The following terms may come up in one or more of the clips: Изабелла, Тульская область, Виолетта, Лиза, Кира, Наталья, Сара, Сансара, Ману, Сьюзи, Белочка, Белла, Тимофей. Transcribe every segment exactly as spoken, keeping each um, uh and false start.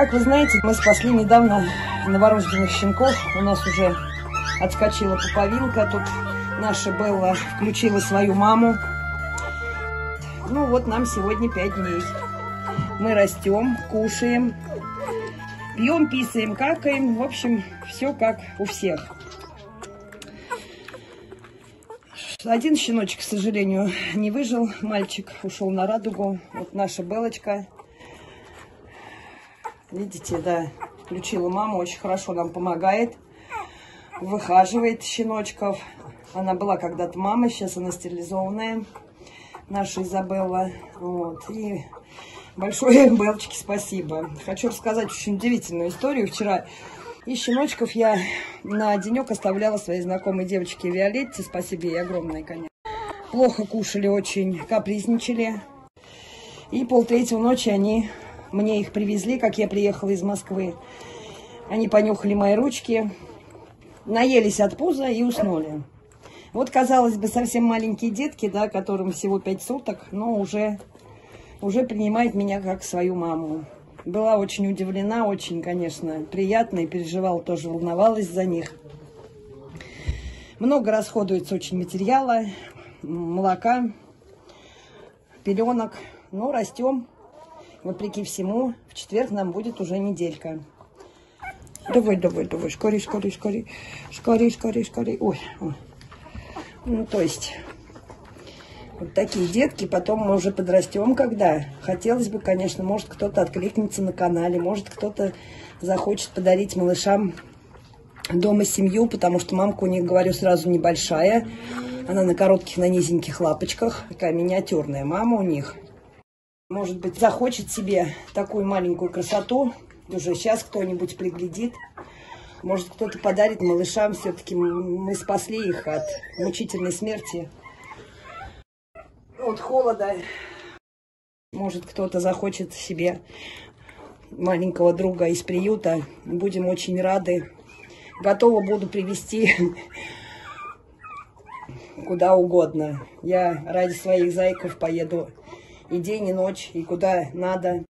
Как вы знаете, мы спасли недавно новорожденных щенков. У нас уже отскочила пуповинка. Тут наша Белла включила свою маму. Ну вот, нам сегодня пять дней. Мы растем, кушаем, пьем, писаем, какаем. В общем, все как у всех. Один щеночек, к сожалению, не выжил. Мальчик ушел на радугу. Вот наша Белочка. Видите, да, включила маму, очень хорошо нам помогает, выхаживает щеночков. Она была когда-то мамой, сейчас она стерилизованная, наша Изабелла. Вот. И большое Белочке спасибо. Хочу рассказать очень удивительную историю. Вчера и щеночков я на денек оставляла своей знакомой девочке Виолетте. Спасибо ей огромное, конечно. Плохо кушали очень, капризничали. И полтретьего ночи они... Мне их привезли, как я приехала из Москвы. Они понюхали мои ручки, наелись от пуза и уснули. Вот, казалось бы, совсем маленькие детки, да, которым всего пять суток, но уже, уже принимают меня как свою маму. Была очень удивлена, очень, конечно, приятно, и переживала тоже, волновалась за них. Много расходуется очень материала, молока, пеленок, но растем. Вопреки всему, в четверг нам будет уже неделька. Давай, давай, давай, скорей, скорей, скорей, скорей, скорей, скорей. Ой, ой. Ну, то есть, вот такие детки, потом мы уже подрастем, когда. Хотелось бы, конечно, может кто-то откликнется на канале, может кто-то захочет подарить малышам дома семью, потому что мамка у них, говорю, сразу небольшая. Она на коротких, на низеньких лапочках, такая миниатюрная мама у них. Может быть, захочет себе такую маленькую красоту. Уже сейчас кто-нибудь приглядит. Может, кто-то подарит малышам. Все-таки мы спасли их от мучительной смерти. От холода. Может, кто-то захочет себе маленького друга из приюта. Будем очень рады. Готова буду привезти куда угодно. Я ради своих зайков поеду. И день, и ночь, и куда надо.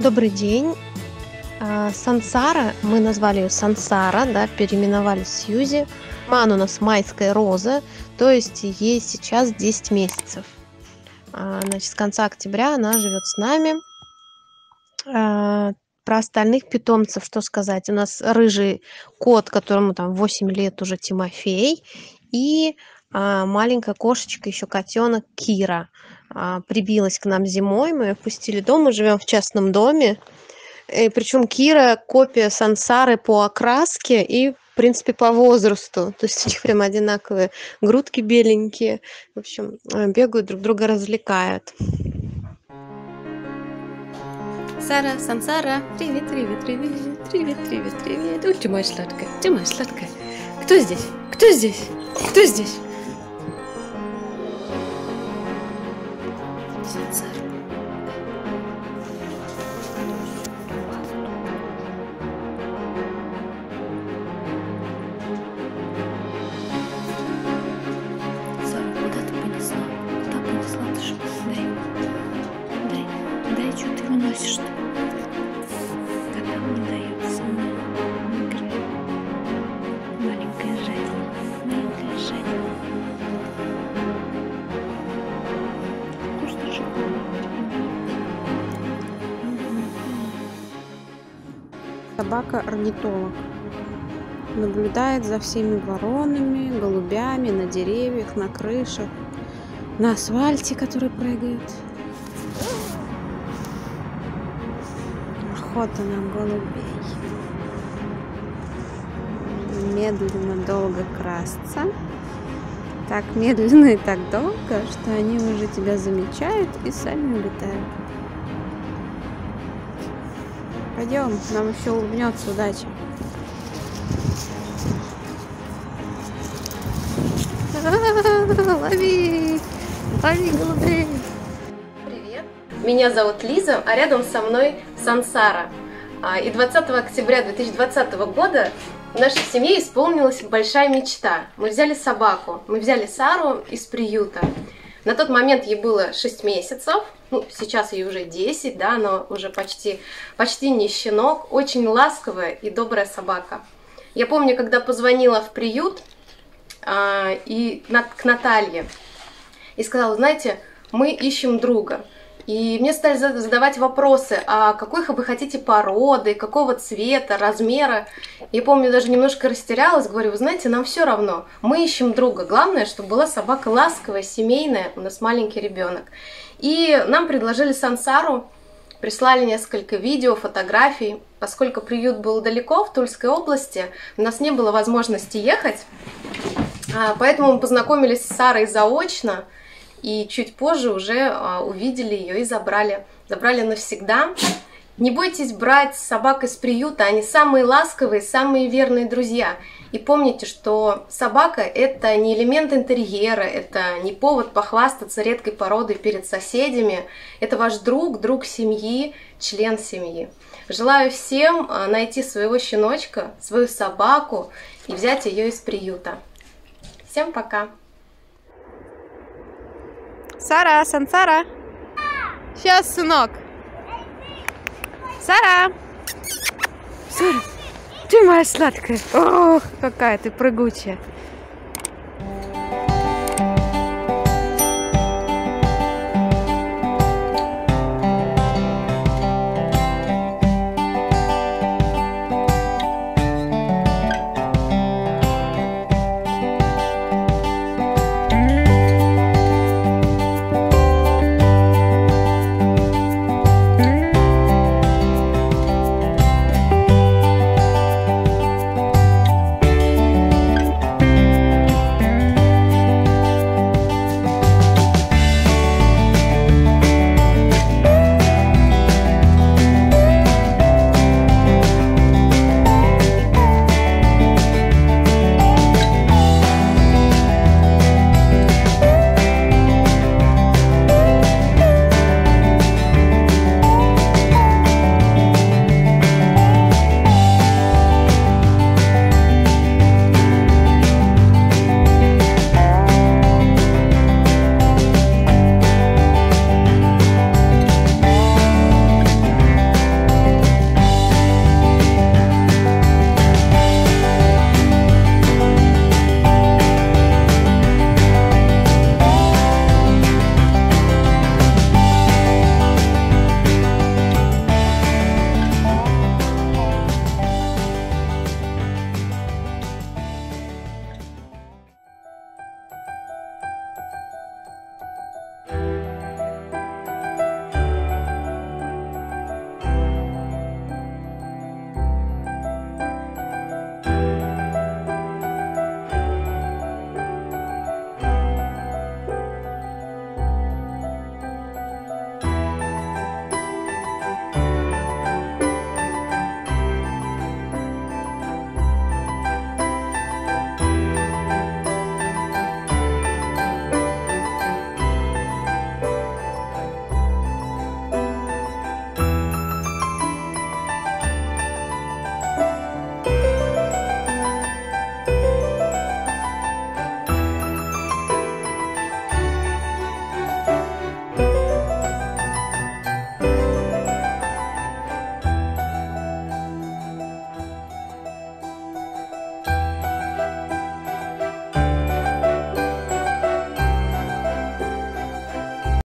Добрый день. Сансара, мы назвали ее Сансара, да, переименовали Сьюзи. Ману у нас майская роза, то есть ей сейчас десять месяцев. Значит, с конца октября она живет с нами. про остальных питомцев что сказать? У нас рыжий кот, которому там восемь лет уже, Тимофей, и а, маленькая кошечка, еще котенок Кира. А, прибилась к нам зимой, мы ее пустили дома, живем в частном доме. И, причем Кира копия Сансары по окраске и, в принципе, по возрасту. То есть у них прям одинаковые грудки беленькие. В общем, бегают, друг друга развлекают. Сара, Сансара, привет, привет, привет, привет, привет, привет. Ой, ты моя сладкая, ты моя сладкая. Кто здесь? Кто здесь? Кто здесь? Сансара. Собака-орнитолог наблюдает за всеми воронами, голубями на деревьях, на крышах, на асфальте, который прыгает. Охота на голубей. Медленно, долго красться. Так медленно и так долго, что они уже тебя замечают и сами улетают. Пойдем, нам еще улыбнется удача. А-а-а, лови! Лови голубей! Привет! Меня зовут Лиза, а рядом со мной Сансара. И двадцатого октября две тысячи двадцатого года в нашей семье исполнилась большая мечта. Мы взяли собаку, мы взяли Сару из приюта. На тот момент ей было шесть месяцев, ну, сейчас ей уже десять, да, но уже почти, почти не щенок, очень ласковая и добрая собака. Я помню, когда позвонила в приют а, и на, к Наталье и сказала, знаете, мы ищем друга. И мне стали задавать вопросы, а какой вы хотите породы, какого цвета, размера. Я помню, даже немножко растерялась, говорю, вы знаете, нам все равно, мы ищем друга. Главное, чтобы была собака ласковая, семейная, у нас маленький ребенок. И нам предложили Сансару, прислали несколько видео, фотографий. Поскольку приют был далеко, в Тульской области, у нас не было возможности ехать, поэтому мы познакомились с Сарой заочно. И чуть позже уже а, увидели ее и забрали. Забрали навсегда. Не бойтесь брать собак из приюта. Они самые ласковые, самые верные друзья. И помните, что собака — это не элемент интерьера, это не повод похвастаться редкой породой перед соседями. Это ваш друг, друг семьи, член семьи. Желаю всем найти своего щеночка, свою собаку и взять ее из приюта. Всем пока! Сара, Сансара. Сейчас, сынок. Сара. Сара, ты моя сладкая. Ох, какая ты прыгучая.